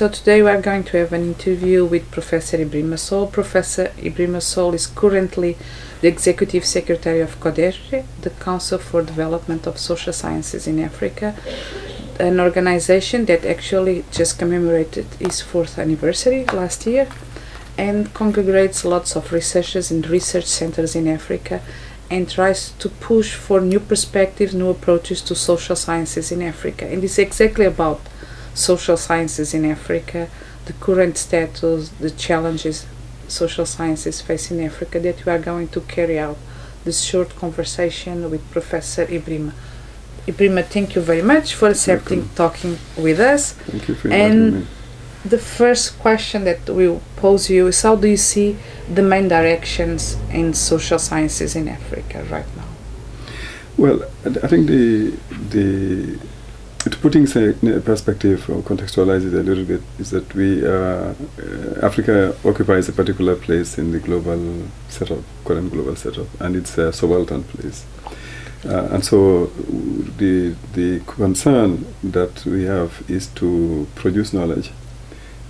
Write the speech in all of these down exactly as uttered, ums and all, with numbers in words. So today we are going to have an interview with Professor Ebrima Sall. Professor Ebrima Sall is currently the Executive Secretary of CODESRIA, the Council for Development of Social Sciences in Africa, an organization that actually just commemorated its fourth anniversary last year and congregates lots of researchers and research centers in Africa and tries to push for new perspectives, new approaches to social sciences in Africa. And it's exactly about social sciences in Africa, the current status, the challenges social sciences face in Africa that we are going to carry out this short conversation with Professor Ebrima. Ebrima, thank you very much for accepting talking with us. Thank you for inviting me. The first question that we pose to you is, how do you see the main directions in social sciences in Africa right now? Well, I think the, the to put things in perspective or contextualize it a little bit is that we uh, Africa occupies a particular place in the global setup, current global setup, and it's a subaltern place. Uh, and so the, the concern that we have is to produce knowledge,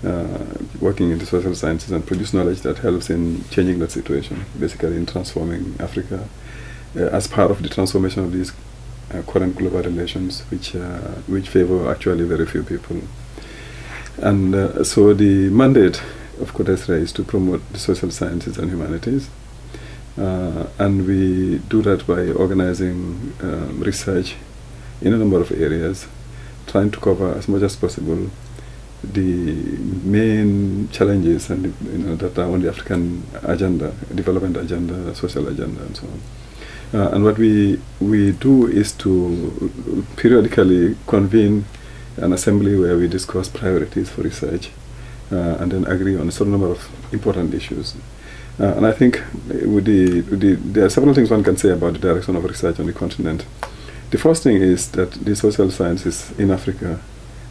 Uh, working in the social sciences, and produce knowledge that helps in changing that situation, basically in transforming Africa uh, as part of the transformation of these uh, current global relations, which uh, which favor actually very few people. And uh, so the mandate of CODESRIA is to promote the social sciences and humanities, uh, and we do that by organizing um, research in a number of areas, trying to cover as much as possible the main challenges and you know, that are on the African agenda, development agenda, social agenda, and so on. Uh, and what we we do is to periodically convene an assembly where we discuss priorities for research, uh, and then agree on a certain number of important issues. Uh, and I think with the, with the there are several things one can say about the direction of research on the continent. The first thing is that the social sciences in Africa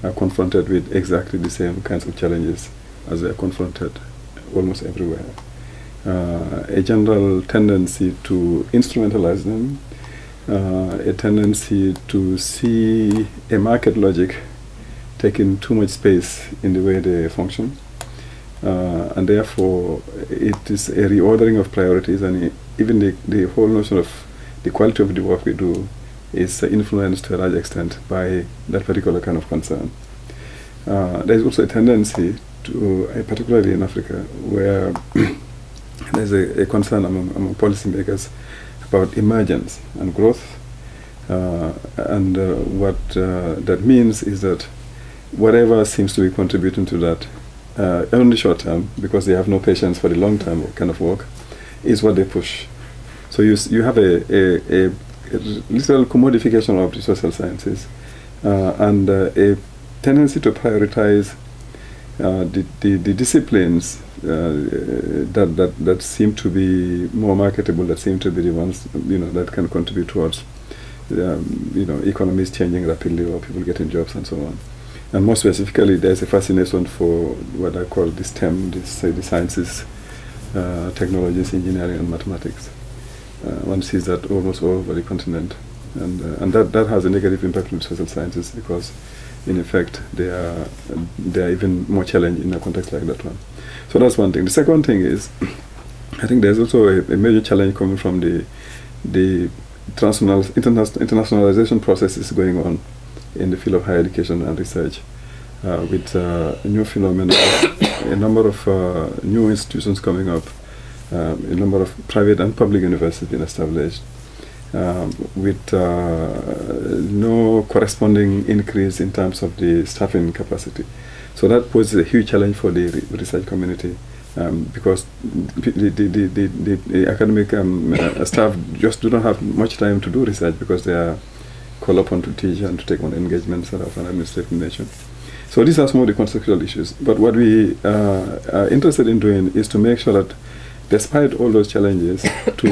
are confronted with exactly the same kinds of challenges as they are confronted almost everywhere. Uh, a general tendency to instrumentalize them, uh, a tendency to see a market logic taking too much space in the way they function, uh, and therefore it is a reordering of priorities, and even the, the whole notion of the quality of the work we do is influenced to a large extent by that particular kind of concern. Uh, there is also a tendency to, uh, particularly in Africa, where there is a, a concern among, among policymakers about emergence and growth, uh, and uh, what uh, that means is that whatever seems to be contributing to that uh, in the short term, because they have no patience for the long term kind of work, is what they push. So you, s you have a, a, a literal commodification of the social sciences, uh, and uh, a tendency to prioritize uh, the, the, the disciplines uh, that, that, that seem to be more marketable, that seem to be the ones you know, that can contribute towards um, you know, economies changing rapidly or people getting jobs and so on. And more specifically, there's a fascination for what I call the STEM, the, say the sciences, uh, technologies, engineering, and mathematics. Uh, one sees that almost all over the continent, and uh, and that that has a negative impact on social sciences, because in effect they are they are even more challenged in a context like that one. So that's one thing. The second thing is, I think there's also a, a major challenge coming from the the international internationalization processes going on in the field of higher education and research, uh, with uh, new phenomena, a number of uh, new institutions coming up. Um, a number of private and public universities been established, um, with uh, no corresponding increase in terms of the staffing capacity. So that poses a huge challenge for the re research community, um, because the, the, the, the, the academic um, uh, staff just do not have much time to do research, because they are called upon to teach and to take on engagements that are of an administrative nature. So these are some of the conceptual issues. But what we uh, are interested in doing is to make sure that, despite all those challenges, to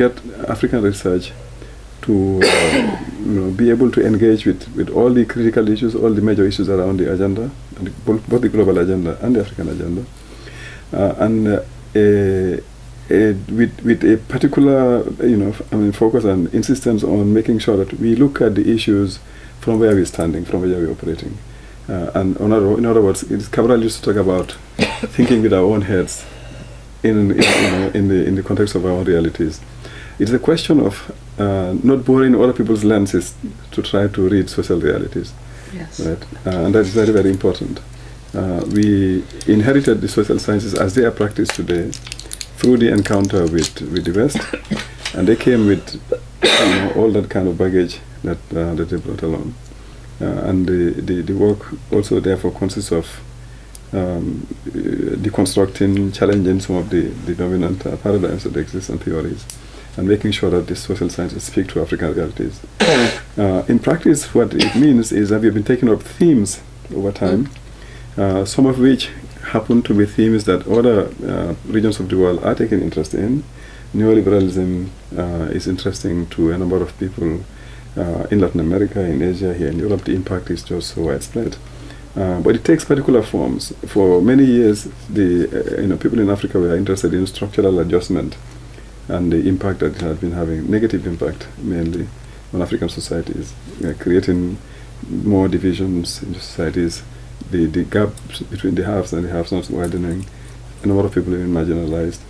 get African research to uh, you know, be able to engage with, with all the critical issues, all the major issues that are on the agenda, and the, both the global agenda and the African agenda, uh, and uh, a, a, with, with a particular you know, I mean, focus and insistence on making sure that we look at the issues from where we're standing, from where we're operating, Uh, and in other words, Cabral used to talk about thinking with our own heads in, in, you know, in, the, in the context of our own realities. It's a question of uh, not borrowing other people's lenses to try to read social realities. Yes. Right? Uh, and that's very, very important. Uh, we inherited the social sciences as they are practiced today through the encounter with, with the West, and they came with you know, all that kind of baggage that, uh, that they brought along. Uh, and the, the, the work also therefore consists of um, deconstructing, challenging some of the, the dominant uh, paradigms that exist and theories, and making sure that the social sciences speak to African realities. Uh, in practice, what it means is that we've been taking up themes over time, uh, some of which happen to be themes that other uh, regions of the world are taking interest in. Neoliberalism uh, is interesting to a number of people Uh, in Latin America, in Asia, here in Europe. The impact is just so widespread. Uh, but it takes particular forms. For many years, the uh, you know people in Africa were interested in structural adjustment and the impact that it had been having, negative impact mainly on African societies, uh, creating more divisions in societies, the, the gap between the haves and the have-nots widening, a number of people being marginalized,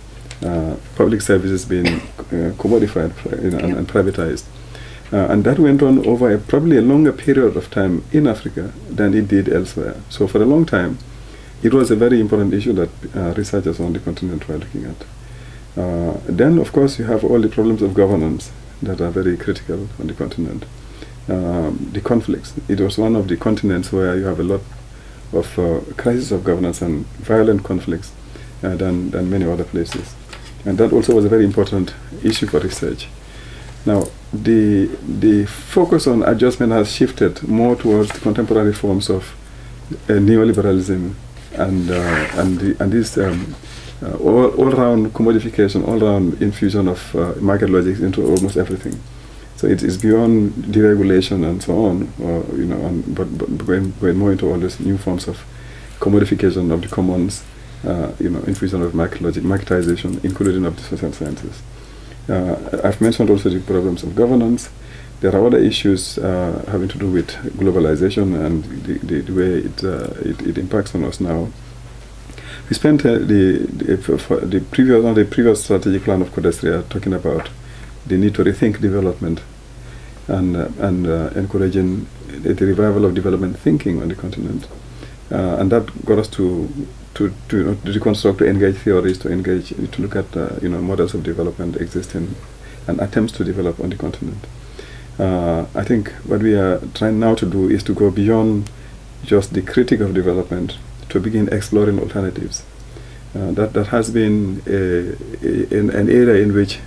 uh, public services being uh, commodified you know, and, and privatized. Uh, and that went on over a, probably a longer period of time in Africa than it did elsewhere. So for a long time, it was a very important issue that uh, researchers on the continent were looking at. Uh, then, of course, you have all the problems of governance that are very critical on the continent. Um, the conflicts. It was one of the continents where you have a lot of uh, crisis of governance and violent conflicts uh, than, than many other places. And that also was a very important issue for research. Now, the, the focus on adjustment has shifted more towards the contemporary forms of uh, neoliberalism and, uh, and, the, and this um, uh, all, all round commodification, all round infusion of uh, market logic into almost everything. So it is beyond deregulation and so on, or, you know, and, but, but going, going more into all these new forms of commodification of the commons, uh, you know, infusion of market logic, marketization, including of the social sciences. Uh, I've mentioned also the problems of governance. There are other issues uh, having to do with globalization and the, the, the way it, uh, it, it impacts on us now. We spent uh, the, the, the, previous, on the previous strategic plan of CODESRIA talking about the need to rethink development and, uh, and uh, encouraging the revival of development thinking on the continent. Uh, and that got us to To, to, you know, to reconstruct, to engage theories, to engage, to look at uh, you know models of development existing and attempts to develop on the continent. Uh, I think what we are trying now to do is to go beyond just the critique of development to begin exploring alternatives. Uh, that that has been a, a, in, an area in which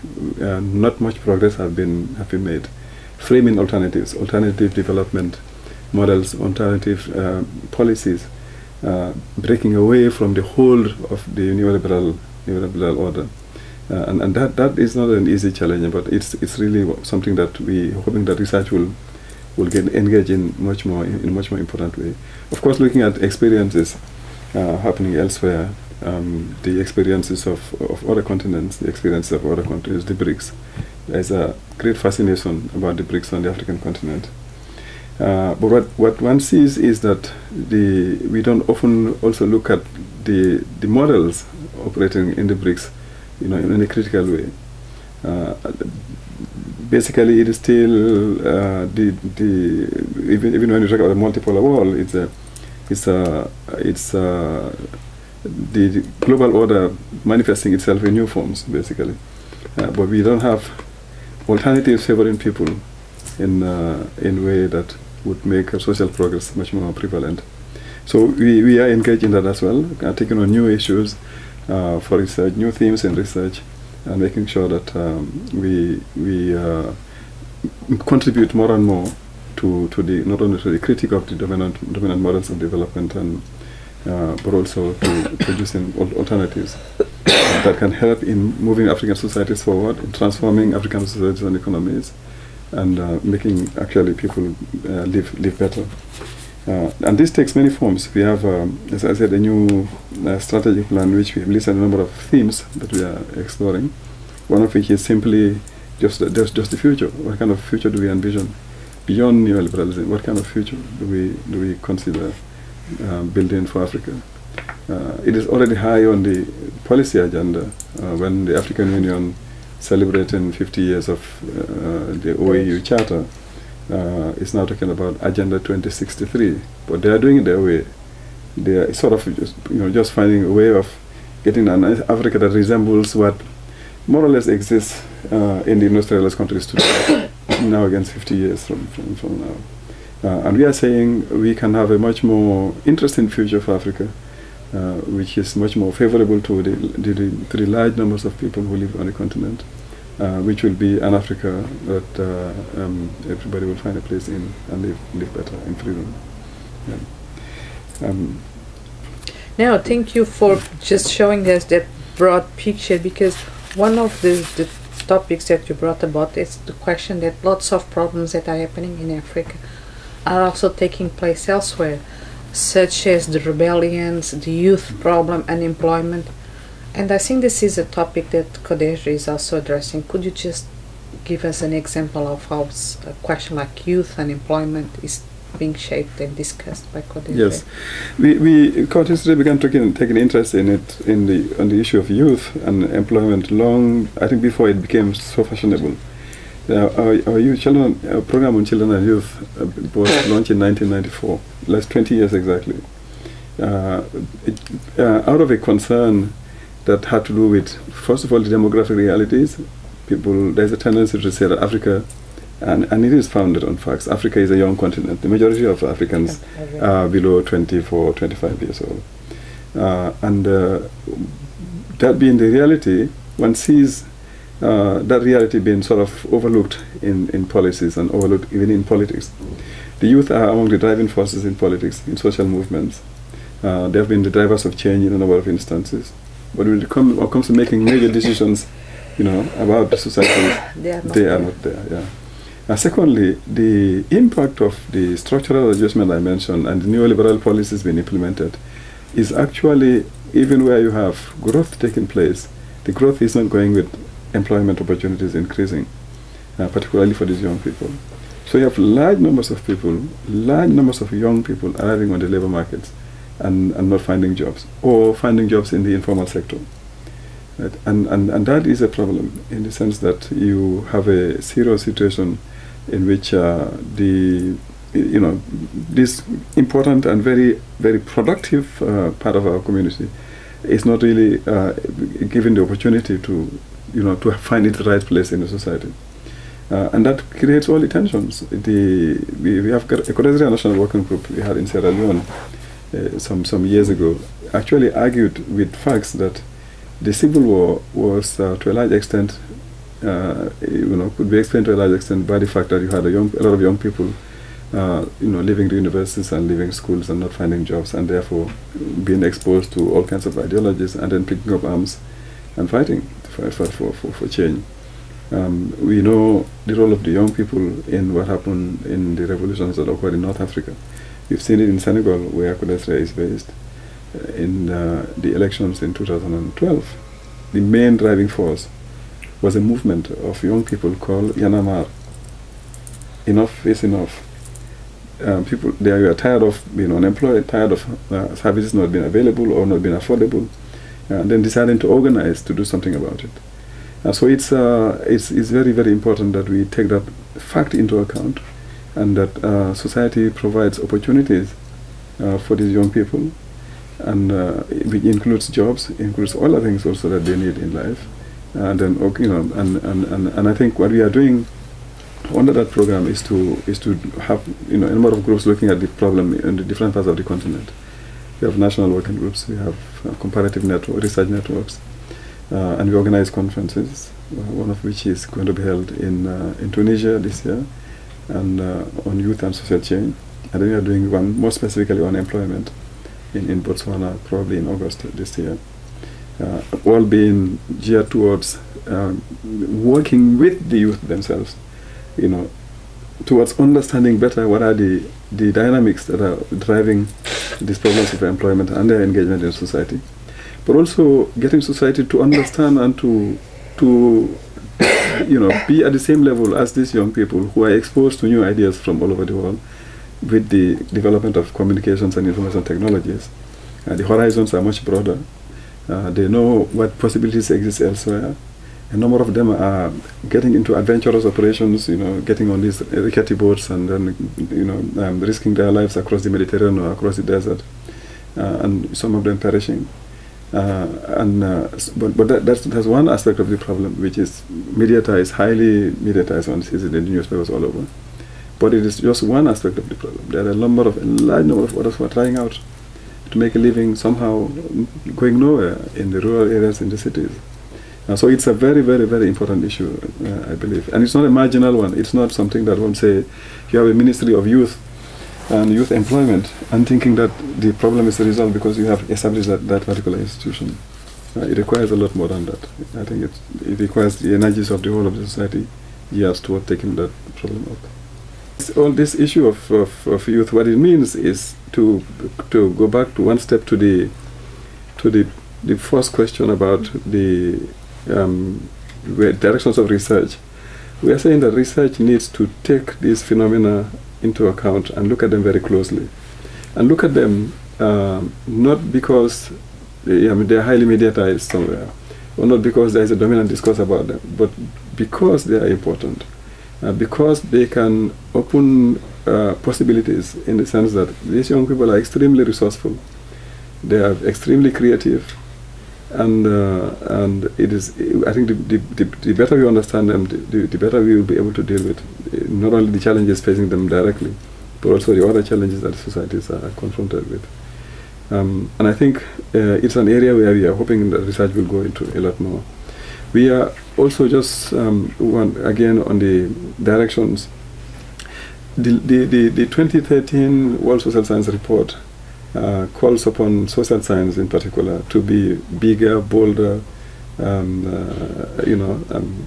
uh, not much progress have been have been made. Framing alternatives, alternative development models, alternative uh, policies. Uh, breaking away from the hold of the neoliberal, neoliberal order. Uh, and and that, that is not an easy challenge, but it's, it's really something that we are hoping that research will, will get engaged in much more, in a much more important way. Of course, looking at experiences uh, happening elsewhere, um, the experiences of, of other continents, the experiences of other countries, the BRICS. There's a great fascination about the BRICS on the African continent. Uh, but what, what one sees is that the, we don't often also look at the, the models operating in the BRICS you know, in, in a critical way. Uh, basically, it is still, uh, the, the, even, even when you talk about a multipolar world, it's, a, it's, a, it's a, the global order manifesting itself in new forms, basically. Uh, but we don't have alternatives favoring people in, uh, in a way that would make social progress much more prevalent. So we, we are engaged in that as well, uh, taking on new issues uh, for research, new themes in research, and making sure that um, we, we uh, contribute more and more to, to the, not only to the critique of the dominant, dominant models of development, and, uh, but also to producing al alternatives that can help in moving African societies forward, in transforming African societies and economies, and uh, making actually people uh, live, live better. Uh, and this takes many forms. We have, um, as I said, a new uh, strategic plan which we have listed a number of themes that we are exploring. One of which is simply just, uh, just, just the future. What kind of future do we envision beyond neoliberalism? What kind of future do we, do we consider uh, building for Africa. Uh, it is already high on the policy agenda. Uh, when the African Union celebrating fifty years of uh, the O A U Charter, uh, it's now talking about Agenda twenty sixty-three, but they are doing it their way. They are sort of just, you know, just finding a way of getting an Africa that resembles what more or less exists uh, in the industrialized countries today, now against fifty years from, from, from now. Uh, and we are saying we can have a much more interesting future for Africa, uh, which is much more favorable to the, the, the, the large numbers of people who live on the continent, uh, which will be an Africa that uh, um, everybody will find a place in and live, live better in freedom. Yeah. Um, now, thank you for just showing us that broad picture, because one of the, the topics that you brought about is the question that lots of problems that are happening in Africa are also taking place elsewhere, such as the rebellions, the youth problem, unemployment. And I think this is a topic that CODESRIA is also addressing. Could you just give us an example of how a question like youth unemployment is being shaped and discussed by CODESRIA? Yes, we, we CODESRIA began taking, taking interest in it, in the, on the issue of youth and employment long, I think, before it became so fashionable. Uh, our, our, youth children, our program on children and youth uh, was launched in nineteen ninety-four, last twenty years exactly, uh, it, uh, out of a concern that had to do with, first of all, the demographic realities. People, there's a tendency to say that Africa, and, and it is founded on facts, Africa is a young continent. The majority of Africans are below twenty-four, twenty-five years old. Uh, and uh, that being the reality, one sees Uh, that reality being sort of overlooked in, in policies and overlooked even in politics. The youth are among the driving forces in politics, in social movements. Uh, they have been the drivers of change in a number of instances. But when it come, comes to making major decisions, you know, about the society, they are not, they are not there. Yeah. Uh, secondly, the impact of the structural adjustment I mentioned and the neoliberal policies being implemented is actually, even where you have growth taking place, the growth is not going with employment opportunities increasing, uh, particularly for these young people. So you have large numbers of people, large numbers of young people arriving on the labor markets and, and not finding jobs, or finding jobs in the informal sector. Right? And, and, and that is a problem in the sense that you have a serious situation in which uh, the, you know, this important and very, very productive uh, part of our community is not really uh, given the opportunity to you know, to find its right place in the society. Uh, and that creates all the tensions. The, we, we have a CODESRIA National Working Group we had in Sierra Leone uh, some, some years ago, actually argued with facts that the civil war was, uh, to a large extent, uh, you know, could be explained to a large extent by the fact that you had a, young, a lot of young people, uh, you know, leaving the universities and leaving schools and not finding jobs, and therefore being exposed to all kinds of ideologies and then picking up arms and fighting for, for, for, for change. Um, we know the role of the young people in what happened in the revolutions that occurred in North Africa. We've seen it in Senegal, where CODESRIA is based. Uh, in uh, the elections in two thousand twelve, the main driving force was a movement of young people called Yanamar. Enough is enough. Um, people, they are tired of being unemployed, tired of uh, services not being available or not being affordable, and then deciding to organize to do something about it. Uh, so it's, uh, it's, it's very, very important that we take that fact into account, and that uh, society provides opportunities uh, for these young people, and uh, it includes jobs, includes all the things also that they need in life. And then, you know, and, and, and, and I think what we are doing under that program is to, is to have, you know, a number of groups looking at the problem in the different parts of the continent. We have national working groups, we have uh, comparative network, research networks, uh, and we organize conferences, uh, one of which is going to be held in, uh, in Tunisia this year, and uh, on youth and social change. And then we are doing one more specifically on employment in, in Botswana, probably in August this year, uh, all being geared towards um, working with the youth themselves, you know, towards understanding better what are the, the dynamics that are driving these problems of employment and their engagement in society, but also getting society to understand and to, to you know, be at the same level as these young people who are exposed to new ideas from all over the world, with the development of communications and information technologies, uh, the horizons are much broader. Uh, they know what possibilities exist elsewhere. A number of them are getting into adventurous operations, you know, getting on these rickety boats and then, you know, um, risking their lives across the Mediterranean or across the desert, uh, and some of them perishing. Uh, and uh, but, but that, that's, that's one aspect of the problem, which is mediatized, highly mediatized, and it's in the newspapers all over. But it is just one aspect of the problem. There are a number of, a large number of others who are trying out to make a living somehow, going nowhere in the rural areas, in the cities. Uh, so it's a very, very, very important issue, uh, I believe. And it's not a marginal one. It's not something that won't say, you have a Ministry of Youth and Youth Employment, and thinking that the problem is the result because you have established that, that particular institution. Uh, it requires a lot more than that. I think it, it requires the energies of the whole of the society, yes, toward taking that problem up. It's all this issue of, of, of youth, what it means is to, to go back to one step to the, to the, the first question about the Um, directions of research. We are saying that research needs to take these phenomena into account and look at them very closely. And look at them uh, not because they, I mean, they are highly mediatized somewhere, or not because there is a dominant discourse about them, but because they are important, uh, because they can open uh, possibilities, in the sense that these young people are extremely resourceful, they are extremely creative, and uh, and it is, I think, the, the, the better we understand them, the, the better we will be able to deal with not only the challenges facing them directly, but also the other challenges that societies are confronted with. Um, and I think uh, it's an area where we are hoping that research will go into a lot more. We are also just um, one, again on the directions. The, the, the, the twenty thirteen World Social Science Report Uh, calls upon social science in particular to be bigger, bolder, um, uh, you know, um,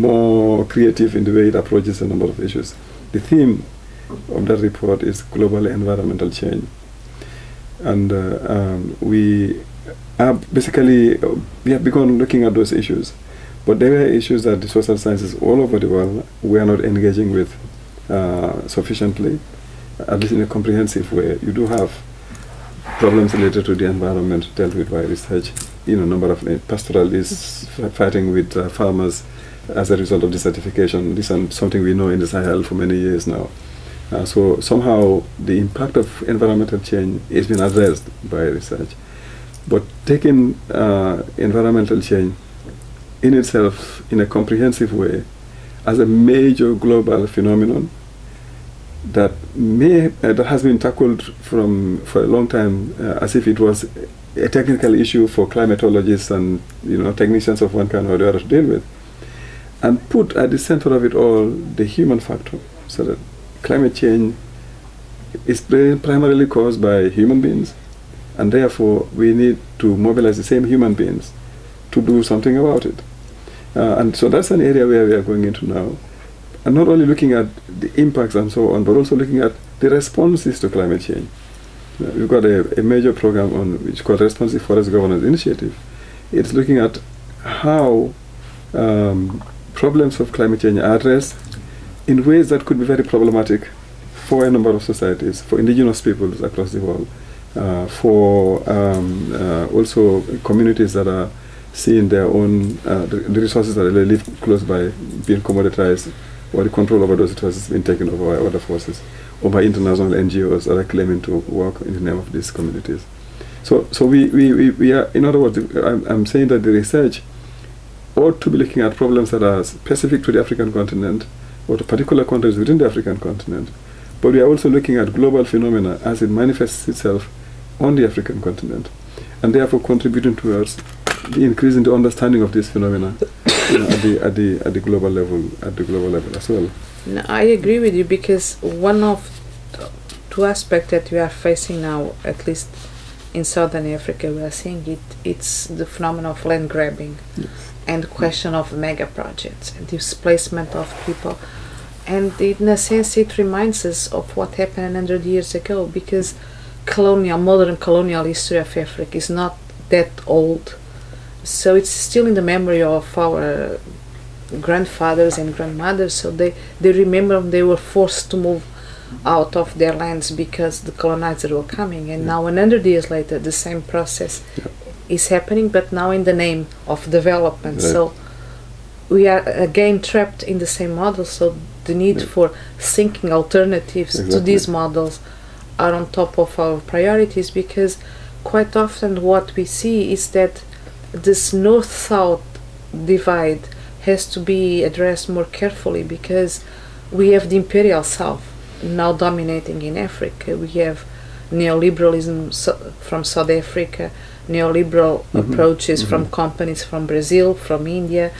more creative in the way it approaches a number of issues. The theme of that report is global environmental change. And uh, um, we are basically, we have begun looking at those issues, but there are issues that the social sciences all over the world we are not engaging with uh, sufficiently, at least in a comprehensive way. You do have problems related to the environment dealt with by research, you know, number of uh, pastoralists fighting with uh, farmers as a result of desertification. This is something we know in the Sahel for many years now. Uh, so somehow the impact of environmental change is been addressed by research. But taking uh, environmental change in itself in a comprehensive way as a major global phenomenon that may uh, that has been tackled from for a long time uh, as if it was a technical issue for climatologists and, you know, technicians of one kind or the other to deal with, and put at the center of it all the human factor, so that climate change is primarily caused by human beings, and therefore we need to mobilize the same human beings to do something about it. Uh, and so that's an area where we are going into now. And not only looking at the impacts and so on, but also looking at the responses to climate change. Uh, we've got a, a major program on which is called Responsive Forest Governance Initiative. It's looking at how um, problems of climate change are addressed in ways that could be very problematic for a number of societies, for indigenous peoples across the world, uh, for um, uh, also communities that are seeing their own uh, the, the resources that they live close by being commoditized, or the control over those resources being taken over by other forces, or by international N G Os that are claiming to work in the name of these communities. So, so we, we, we, we are, in other words, I'm, I'm saying that the research ought to be looking at problems that are specific to the African continent, or to particular countries within the African continent, but we are also looking at global phenomena as it manifests itself on the African continent, and therefore contributing towards the increase in the understanding of these phenomena at the at the at the global level, at the global level as well. No, I agree with you, because one of two aspects that we are facing now, at least in Southern Africa, we are seeing it. It's the phenomenon of land grabbing, yes, and question of mega projects and displacement of people, and in a sense, it reminds us of what happened one hundred years ago, because colonial, modern colonial history of Africa is not that old. So it's still in the memory of our grandfathers and grandmothers, so they, they remember they were forced to move out of their lands because the colonizers were coming, and yeah. now one hundred years later the same process yeah. is happening, but now in the name of development. Right. So we are again trapped in the same model, so the need yeah. for thinking alternatives exactly. to these models are on top of our priorities, because quite often what we see is that this north-south divide has to be addressed more carefully, because we have the imperial south now dominating in Africa. We have neoliberalism so from South Africa, neoliberal mm-hmm. approaches mm-hmm. from companies from Brazil, from India,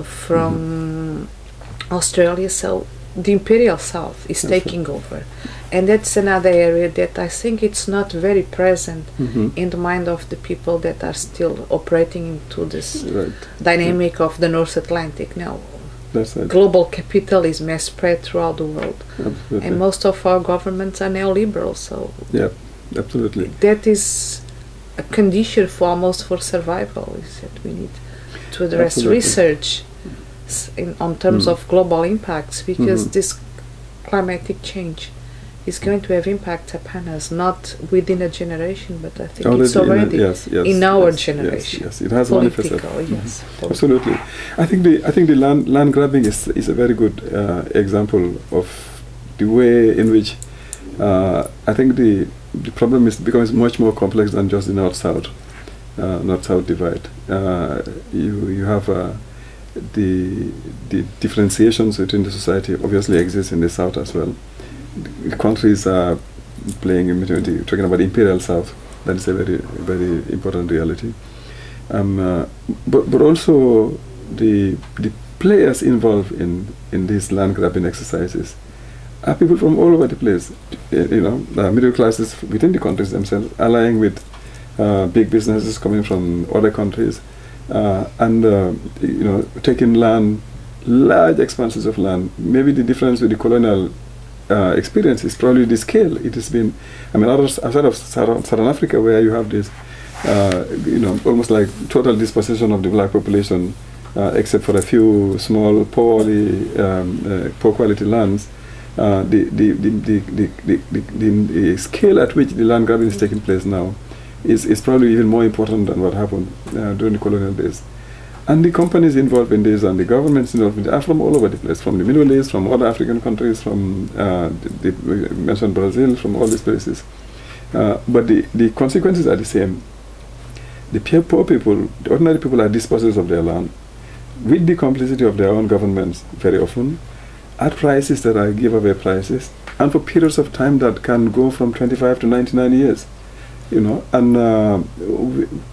from mm-hmm. Australia. So the imperial south is that's taking right. over, and that's another area that I think it's not very present mm-hmm. in the mind of the people that are still operating into this right. dynamic yeah. of the North Atlantic now. That's right. Global capitalism has spread throughout the world, absolutely. And most of our governments are neoliberal. So yeah, absolutely. That is a condition for almost for survival. Is that we need to address absolutely. Research in on terms mm. of global impacts, because mm-hmm. this climatic change is going to have impacts upon us, not within a generation, but I think already it's already in, a, yes, yes, in our yes, generation. Yes, yes, it has manifested. Mm-hmm. Yes, political. Absolutely. I think the I think the land land grabbing is is a very good uh, example of the way in which uh, I think the the problem is becomes much more complex than just the north south uh, north south divide. Uh, you you have uh, the the differentiations within the society obviously exist in the south as well. The countries are playing in maternity, talking about the imperial south, that is a very, very important reality. Um, uh, but, but also the, the players involved in, in these land grabbing exercises are people from all over the place, you know, uh, middle classes within the countries themselves, allying with uh, big businesses coming from other countries, uh, and, uh, you know, taking land, large expanses of land. Maybe the difference with the colonial Uh, experience is probably the scale. It has been, I mean, others outside of Southern Africa, where you have this, uh, you know, almost like total dispossession of the black population, uh, except for a few small, poorly, um, uh, poor quality lands. Uh, the, the, the, the, the, the, the, the, the scale at which the land grabbing is taking place now is, is probably even more important than what happened uh, during the colonial days. And the companies involved in this and the governments involved in this are from all over the place, from the Middle East, from other African countries, from uh, the, the, we mentioned Brazil, from all these places. Uh, but the, the consequences are the same. The pure poor people, the ordinary people, are dispossessed of their land, with the complicity of their own governments very often, at prices that are giveaway prices, and for periods of time that can go from twenty-five to ninety-nine years. You know, and uh,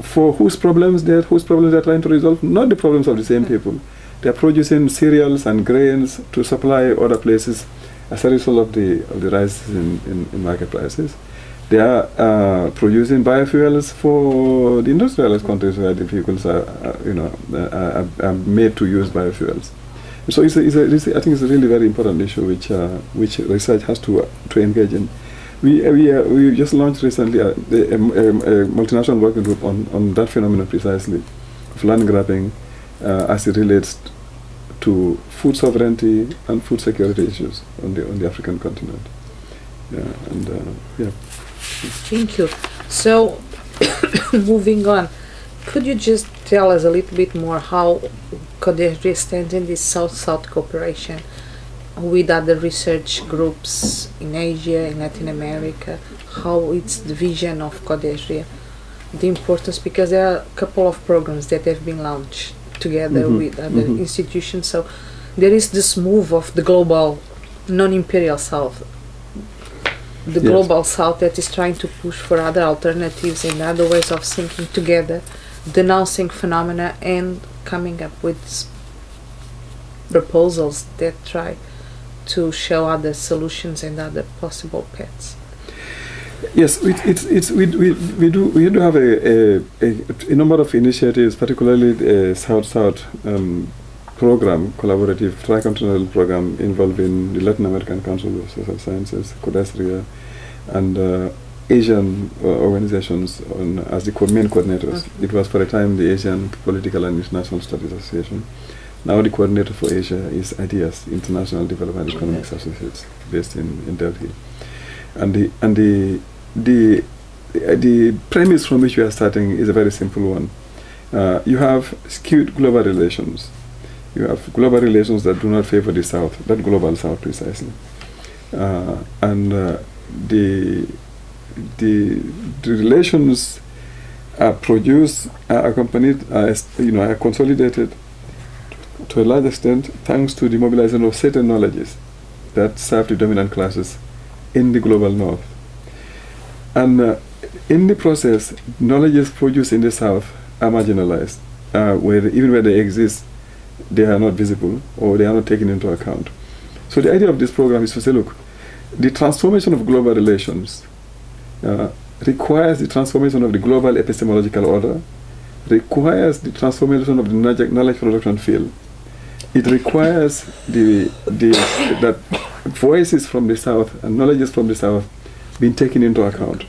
for whose problems they're whose problems they're trying to resolve? Not the problems of the same people. They're producing cereals and grains to supply other places as a result of the of the rise in, in, in market prices. They are uh, producing biofuels for the industrialized countries where the vehicles are, uh, you know, are, are made to use biofuels. So it's a, it's a, it's a, I think it's a really very important issue which uh, which research has to uh, to engage in. We uh, we, uh, we just launched recently a, a, a, a multinational working group on, on that phenomenon precisely, of land grabbing uh, as it relates to food sovereignty and food security issues on the on the African continent. Yeah, and uh, yeah. Thank you. So, moving on, could you just tell us a little bit more how CODESRIA stands in this South-South cooperation with other research groups in Asia, in Latin America, how it's the vision of CODESRIA, the importance, because there are a couple of programs that have been launched together mm-hmm. with other mm-hmm. institutions. So there is this move of the global non-imperial South, the yes. global South that is trying to push for other alternatives and other ways of thinking together, denouncing phenomena and coming up with proposals that try to show other solutions and other possible paths. Yes, it, it's, it's, we, we, we do we do have a, a, a number of initiatives, particularly the South-South um, program, collaborative tricontinental program involving the Latin American Council of Social Sciences, CODESRIA, and uh, Asian uh, organizations on, as the co main coordinators. Okay. It was for a time the Asian Political and International Studies Association. Now the coordinator for Asia is Ideas, International Development Economic Associates, based in, in Delhi. And the and the the the premise from which we are starting is a very simple one. Uh, you have skewed global relations. You have global relations that do not favor the South, that global South precisely. Uh, and uh, the, the the relations are produced, are accompanied, are, you know, are consolidated to a large extent thanks to the mobilization of certain knowledges that serve the dominant classes in the global North. And uh, in the process, knowledges produced in the South are marginalized, uh, where even where they exist, they are not visible or they are not taken into account. So the idea of this program is to say, look, the transformation of global relations uh, requires the transformation of the global epistemological order, requires the transformation of the knowledge production field. It requires the, the that voices from the South and knowledges from the South being taken into account.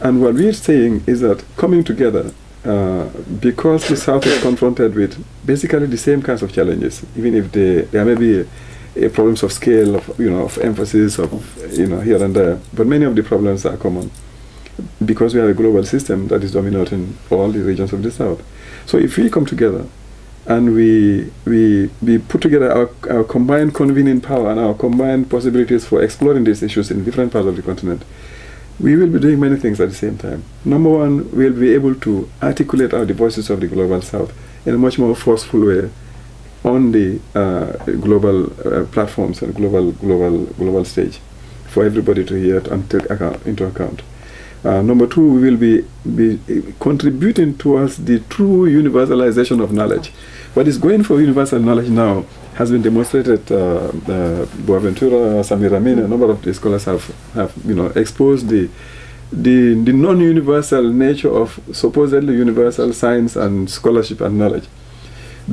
And what we're saying is that coming together, Uh, because the South is confronted with basically the same kinds of challenges, even if they, there may be a, a problems of scale, of, you know, of emphasis, of, you know, here and there, but many of the problems are common because we have a global system that is dominant in all the regions of the South. So if we come together and we we, we put together our, our combined convening power and our combined possibilities for exploring these issues in different parts of the continent, we will be doing many things at the same time. Number one, we'll be able to articulate our the voices of the global South in a much more forceful way on the uh, global uh, platforms and global, global, global stage for everybody to hear and take account, into account. Uh, number two, we will be, be contributing towards the true universalization of knowledge. What is going for universal knowledge now has been demonstrated. Uh, uh, Boaventura, Samir Amin, a number of the scholars have, have you know, exposed the, the, the non-universal nature of supposedly universal science and scholarship and knowledge,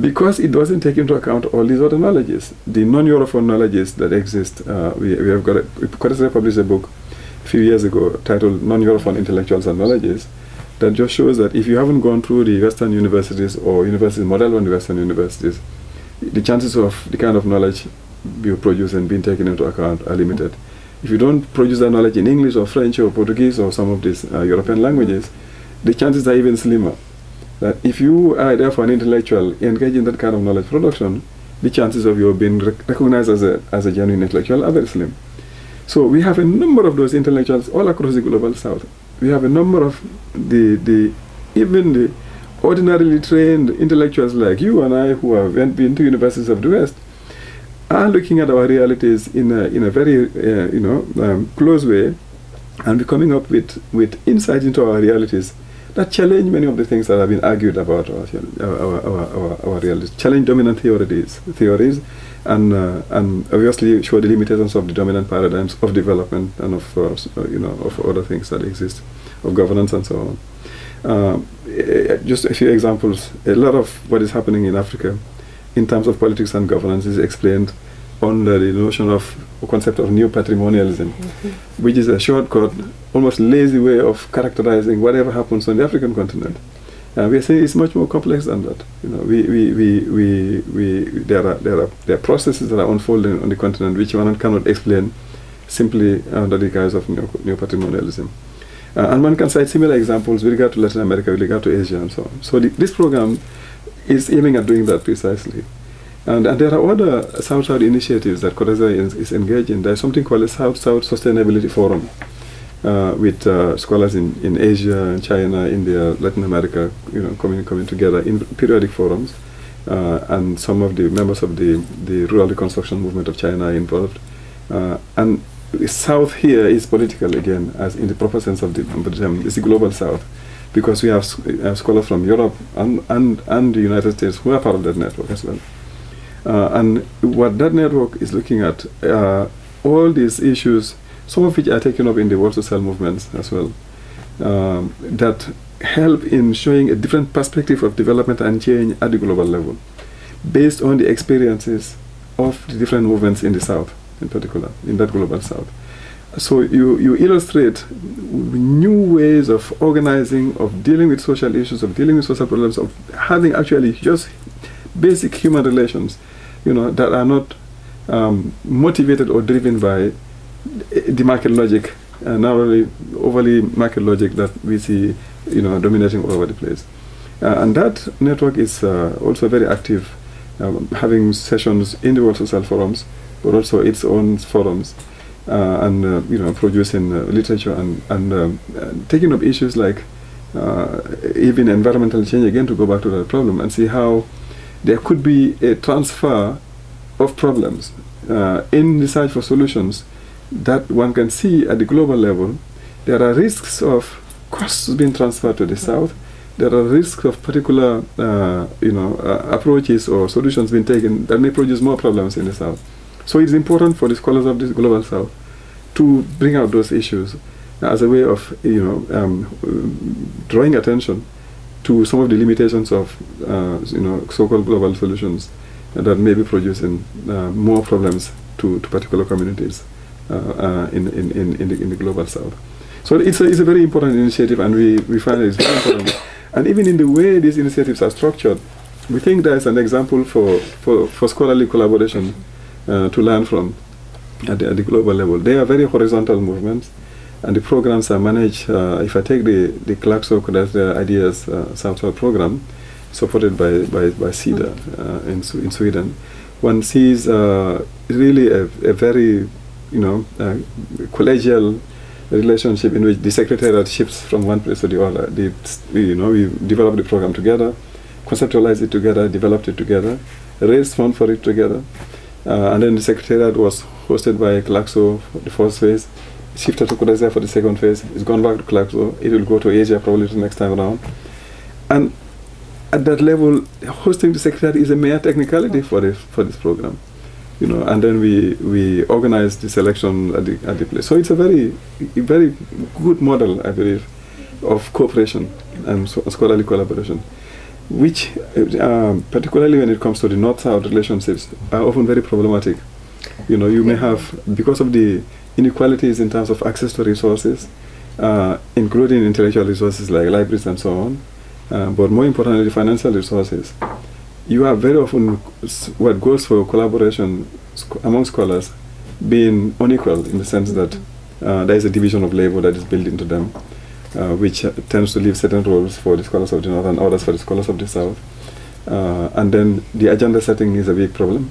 because it doesn't take into account all these other knowledges, the non-Europhone knowledges that exist. Uh, we, we have got a, CODESRIA published a book a few years ago titled Non-Europhone Intellectuals and Knowledges, that just shows that if you haven't gone through the Western universities or universities model on the Western universities, the chances of the kind of knowledge you produce and being taken into account are limited. If you don't produce that knowledge in English or French or Portuguese or some of these uh, European languages, the chances are even slimmer. That if you are therefore an intellectual engaged in that kind of knowledge production, the chances of you being rec recognized as a, as a genuine intellectual are very slim. So we have a number of those intellectuals all across the global South. We have a number of the, the even the ordinarily trained intellectuals like you and I who have been to universities of the West are looking at our realities in a, in a very uh, you know, um, close way, and coming up with, with insights into our realities that challenge many of the things that have been argued about our, our, our, our, our realities, challenge dominant theories, theories and, uh, and obviously show the limitations of the dominant paradigms of development and of, uh, you know, of other things that exist, of governance and so on. Um, just a few examples. A lot of what is happening in Africa in terms of politics and governance is explained under the notion of the concept of neo-patrimonialism, mm-hmm. which is a shortcut, almost lazy way of characterizing whatever happens on the African continent. Uh, we are saying it's much more complex than that. You know, we, we, we, we, we, there, are, there, are, there are processes that are unfolding on the continent which one cannot explain simply under the guise of neo-patrimonialism. Uh, and one can cite similar examples with regard to Latin America, with regard to Asia and so on. So the, this program is aiming at doing that precisely. And, and there are other South-South initiatives that CODESRIA is, is engaged in. There's something called a South-South Sustainability Forum uh, with uh, scholars in, in Asia, China, India, Latin America, you know, coming, coming together in periodic forums. Uh, and some of the members of the, the rural reconstruction movement of China are involved. Uh, and South here is political again, as in the proper sense of the term. It's the global South, because we have, have scholars from Europe and, and, and the United States who are part of that network as well. Uh, and what that network is looking at are uh, all these issues, some of which are taken up in the World Social Movements as well, um, that help in showing a different perspective of development and change at the global level, based on the experiences of the different movements in the South, in particular, in that global South. So you, you illustrate new ways of organizing, of dealing with social issues, of dealing with social problems, of having actually just basic human relations, you know, that are not um, motivated or driven by the market logic, uh, narrowly, overly market logic that we see, you know, dominating all over the place. Uh, and that network is uh, also very active, um, having sessions in the World Social Forums, but also its own forums, uh, and uh, you know, producing uh, literature and and, um, and taking up issues like uh, even environmental change, again to go back to that problem, and see how there could be a transfer of problems uh, in the search for solutions that one can see at the global level. There are risks of costs being transferred to the south. There are risks of particular uh, you know uh, approaches or solutions being taken that may produce more problems in the south. So it's important for the scholars of this global south to bring out those issues as a way of you know um, drawing attention to some of the limitations of uh, you know so-called global solutions that may be producing uh, more problems to, to particular communities uh, uh, in, in, in, the, in the global south. So it's a, it's a very important initiative, and we, we find it's very important. And even in the way these initiatives are structured, we think that is an example for, for, for scholarly collaboration uh, to learn from at the, at the global level. They are very horizontal movements, and the programs are managed. Uh, if I take the, the CLACSOC, that's the Ideas uh, South-South program, supported by, by, by Sida uh, in, in Sweden, one sees uh, really a, a very, you know, uh, collegial relationship in which the secretariat shifts from one place to the other. The, you know, we developed the program together, conceptualized it together, developed it together, raised funds for it together, uh, and then the secretariat was hosted by CLACSO for the first phase, shifted to CODESRIA for the second phase, it's gone back to CLACSO, it will go to Asia probably the next time around. And at that level, hosting the secretariat is a mere technicality for this, for this program. You know, and then we we organize the selection at the at the place. So it's a very very good model, I believe, of cooperation and so scholarly collaboration, which uh, particularly when it comes to the North-South relationships are often very problematic. You know, you may have, because of the inequalities in terms of access to resources, uh, including intellectual resources like libraries and so on, uh, but more importantly, financial resources. You have very often what goes for collaboration sc among scholars being unequal in the sense that uh, there is a division of labor that is built into them, uh, which uh, tends to leave certain roles for the scholars of the North and others for the scholars of the South. Uh, and then the agenda setting is a big problem.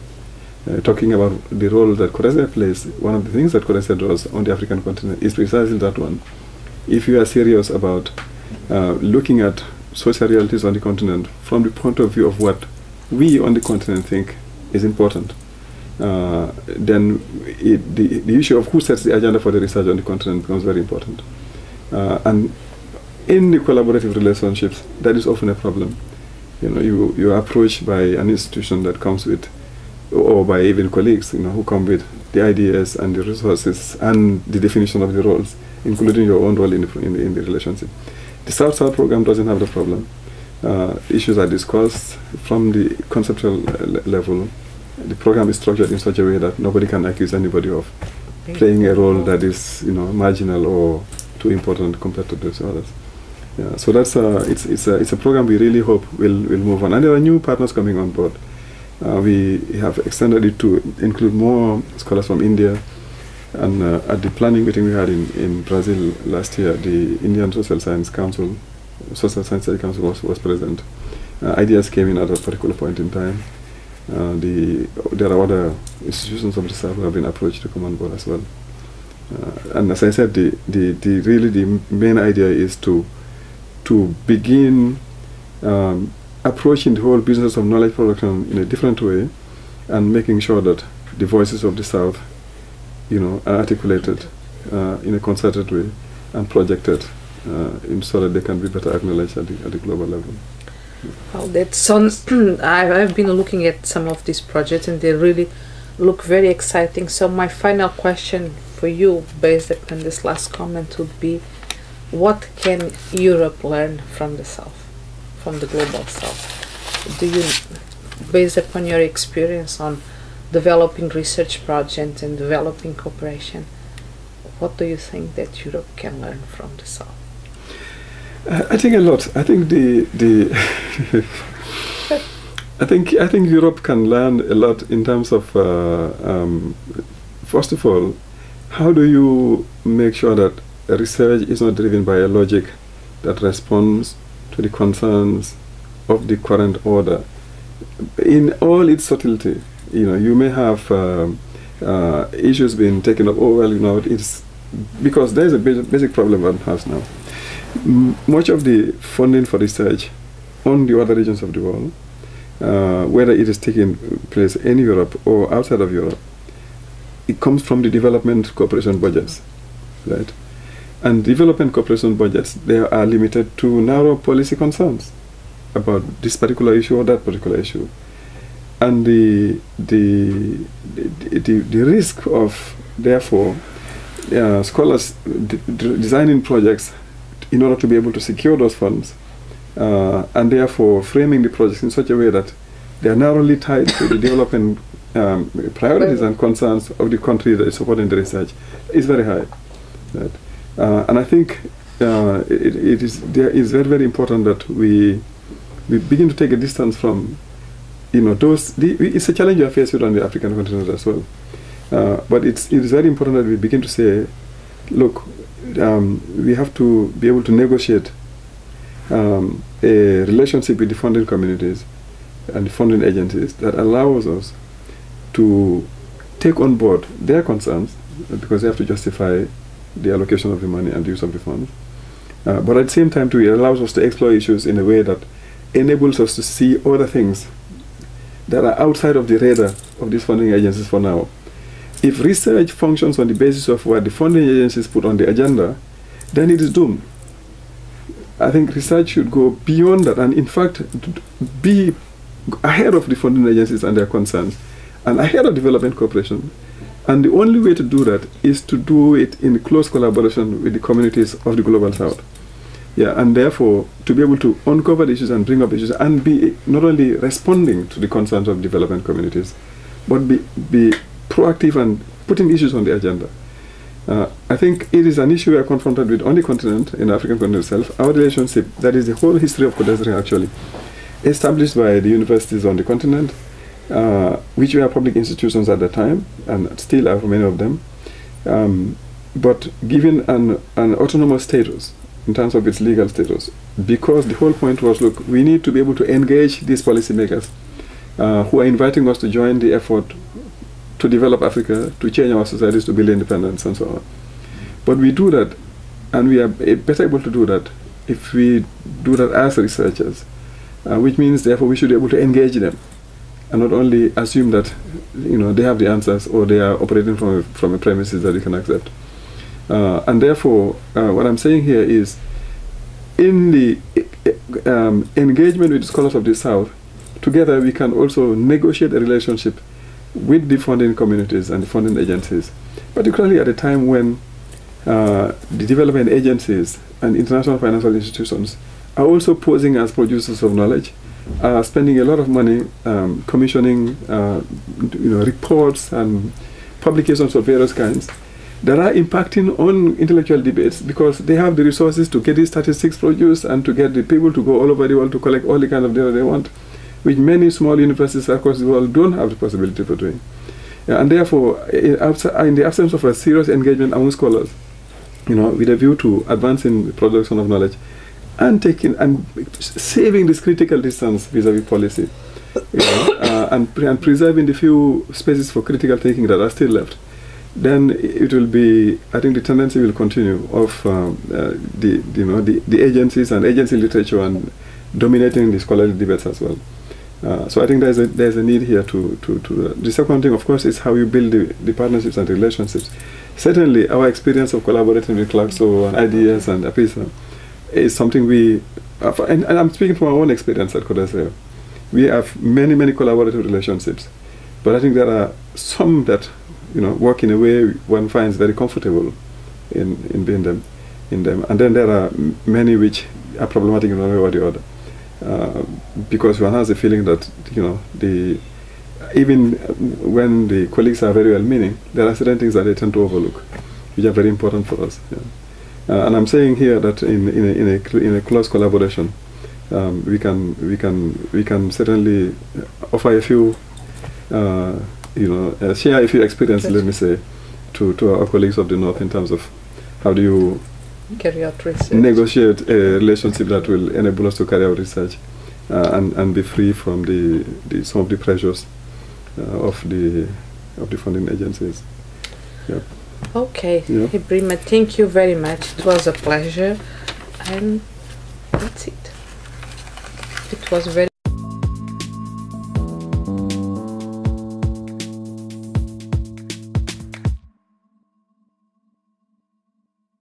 Uh, talking about the role that CODESRIA plays, one of the things that CODESRIA does on the African continent is precisely that one. If you are serious about uh, looking at social realities on the continent from the point of view of what we on the continent think is important, uh, then it, the, the issue of who sets the agenda for the research on the continent becomes very important. Uh, and in the collaborative relationships, that is often a problem. You know, you, you are approached by an institution that comes with, or by even colleagues, you know, who come with the ideas and the resources and the definition of the roles, including your own role in the, in the, in the relationship. The South-South program doesn't have the problem. Uh, issues are discussed from the conceptual le level. The program is structured in such a way that nobody can accuse anybody of playing a role that is, you know, marginal or too important compared to those others. Yeah, so that's a, it's it's a, it's a program we really hope will will move on. And there are new partners coming on board. Uh, we have extended it to include more scholars from India. And uh, at the planning meeting we had in in Brazil last year, the Indian Social Science Council. Social Science Study Council was, was present. Uh, Ideas came in at a particular point in time. Uh, the, there are other institutions of research who have been approached to come on board as well. Uh, and as I said, the, the, the really the main idea is to, to begin um, approaching the whole business of knowledge production in a different way, and making sure that the voices of the South, you know, are articulated uh, in a concerted way and projected, Uh, in so that they can be better acknowledged at the, at the global level. Well, that sounds I've been looking at some of these projects and they really look very exciting. So my final question for you, based upon this last comment, would be: what can Europe learn from the South, from the global South? Do you, based upon your experience on developing research projects and developing cooperation, what do you think that Europe can learn from the South? I think a lot. I think the the I think I think Europe can learn a lot in terms of uh, um, first of all, how do you make sure that research is not driven by a logic that responds to the concerns of the current order in all its subtlety? You know, you may have uh, uh, issues being taken up. Oh well, you know, it's because there is a basic problem at house now. M much of the funding for research on the other regions of the world, uh, whether it is taking place in Europe or outside of Europe, it comes from the development cooperation budgets, right? And development cooperation budgets, they are limited to narrow policy concerns about this particular issue or that particular issue. And the, the, the, the, the risk of, therefore, uh, scholars d d designing projects in order to be able to secure those funds, uh, and therefore framing the projects in such a way that they are narrowly tied to the development um, priorities and concerns of the country that is supporting the research, is very high. Right? Uh, and I think uh, it, it is there is very, very important that we we begin to take a distance from, you know, those. The, it's a challenge we are faced with on the African continent as well. Uh, but it's it is very important that we begin to say, look, um, we have to be able to negotiate um, a relationship with the funding communities and the funding agencies that allows us to take on board their concerns, because they have to justify the allocation of the money and the use of the funds, uh, but at the same time, too, it allows us to explore issues in a way that enables us to see other things that are outside of the radar of these funding agencies for now. If research functions on the basis of what the funding agencies put on the agenda, then it is doomed. I think research should go beyond that and, in fact, be ahead of the funding agencies and their concerns, and ahead of development cooperation. And the only way to do that is to do it in close collaboration with the communities of the Global South. Yeah, and therefore, to be able to uncover the issues and bring up issues and be not only responding to the concerns of development communities, but be, be proactive and putting issues on the agenda. Uh, I think it is an issue we are confronted with on the continent, in the African continent itself. Our relationship, that is the whole history of CODESRIA actually, established by the universities on the continent, Uh, which were public institutions at the time, and still are many of them, um, but given an, an autonomous status in terms of its legal status, because the whole point was, look, we need to be able to engage these policymakers uh, who are inviting us to join the effort to develop Africa, to change our societies, to build independence, and so on. But we do that, and we are better able to do that if we do that as researchers, uh, which means, therefore, we should be able to engage them, and not only assume that, you know, they have the answers or they are operating from a, from a premises that you can accept. Uh, and therefore, uh, what I'm saying here is, in the um, engagement with scholars of the South, together we can also negotiate a relationship with the funding communities and the funding agencies, particularly at a time when uh, the development agencies and international financial institutions are also posing as producers of knowledge, are uh, spending a lot of money um, commissioning uh, you know, reports and publications of various kinds that are impacting on intellectual debates, because they have the resources to get these statistics produced and to get the people to go all over the world to collect all the kind of data they want, which many small universities across the world don't have the possibility for doing. Yeah, and therefore, in, in the absence of a serious engagement among scholars, you know, with a view to advancing the production of knowledge, and taking and saving this critical distance vis-à-vis policy, you know, uh, and, pre and preserving the few spaces for critical thinking that are still left, then it will be, I think the tendency will continue of um, uh, the, you know, the, the agencies and agency literature and dominating the scholarly debates as well. Uh, so I think there's a, there's a need here to, to, to uh, the second thing, of course, is how you build the, the partnerships and relationships. Certainly our experience of collaborating with CLACSOC and Ideas and APISA is something we, have, and, and I'm speaking from our own experience at CODESRIA. We have many, many collaborative relationships, but I think there are some that, you know, work in a way one finds very comfortable in in being them, in them, and then there are many which are problematic in one way or the other, uh, because one has a feeling that, you know, the even when the colleagues are very well-meaning, there are certain things that they tend to overlook, which are very important for us. Yeah. Uh, and I'm saying here that in, in, a, in, a, in a close collaboration, um, we can we can we can certainly offer a few, uh, you know, uh, share a few experiences. Let me say, to to our colleagues of the north in terms of how do you carry out research, negotiate a relationship that will enable us to carry out research uh, and and be free from the, the some of the pressures uh, of the of the funding agencies. Yeah. Okay, yeah. Ebrima, thank you very much. It was a pleasure, and that's it. It was very.